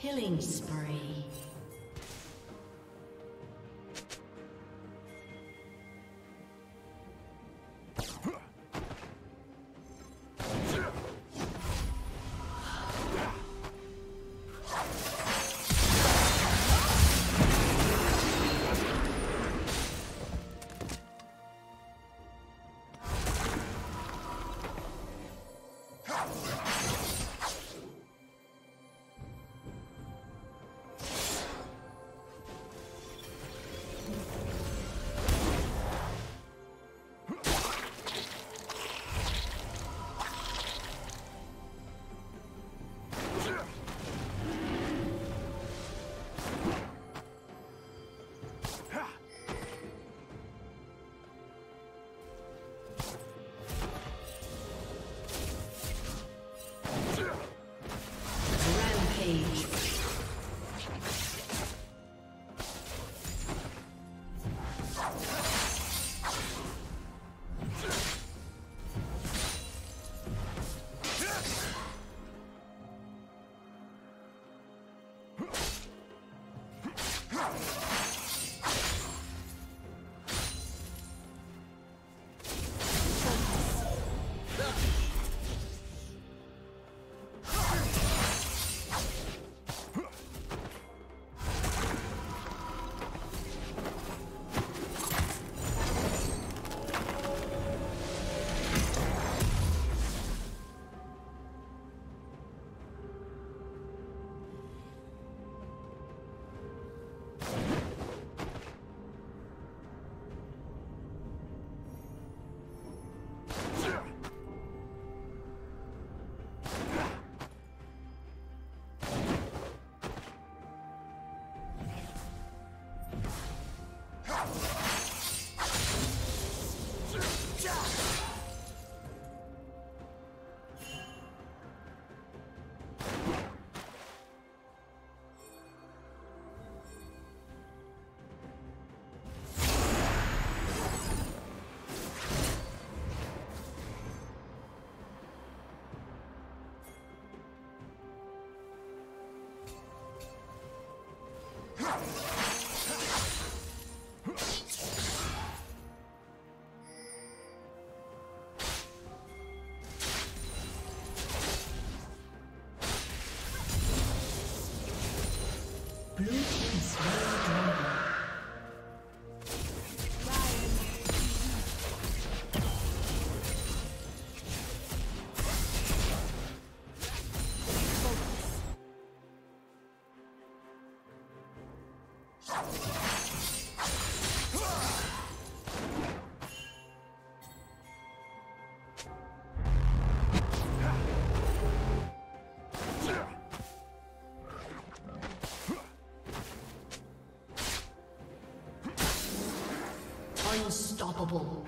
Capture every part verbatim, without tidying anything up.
Killing spree. Unstoppable.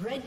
Red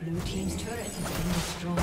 Blue Team's turret has been destroyed.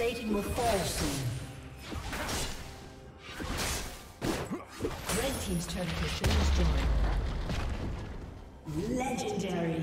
Plating will fall soon. Red Team's turret has been destroyed. Legendary. Legendary.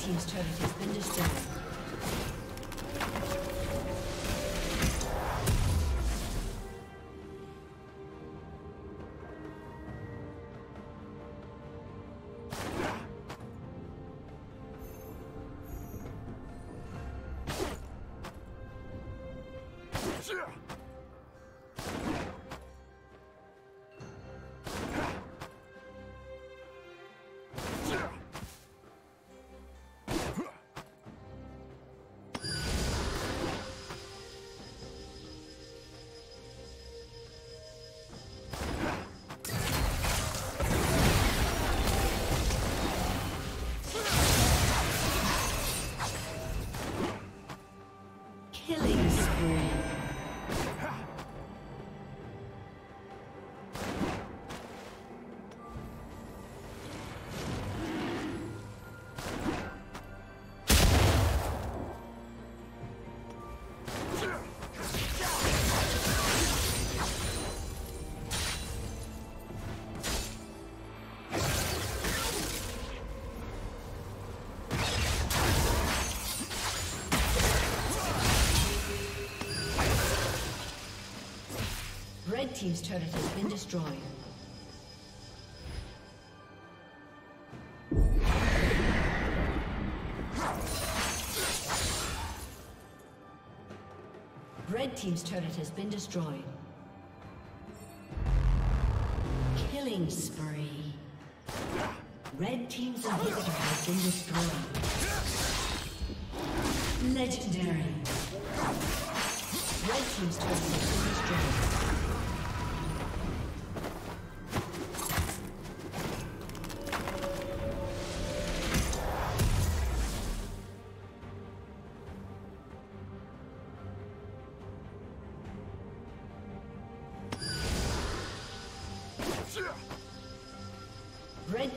Team's turret has been destroyed. Red Team's turret has been destroyed. Red Team's turret has been destroyed. Killing spree. Red Team's inhibitor has been destroyed. Legendary. Red Team's turret has been destroyed. Red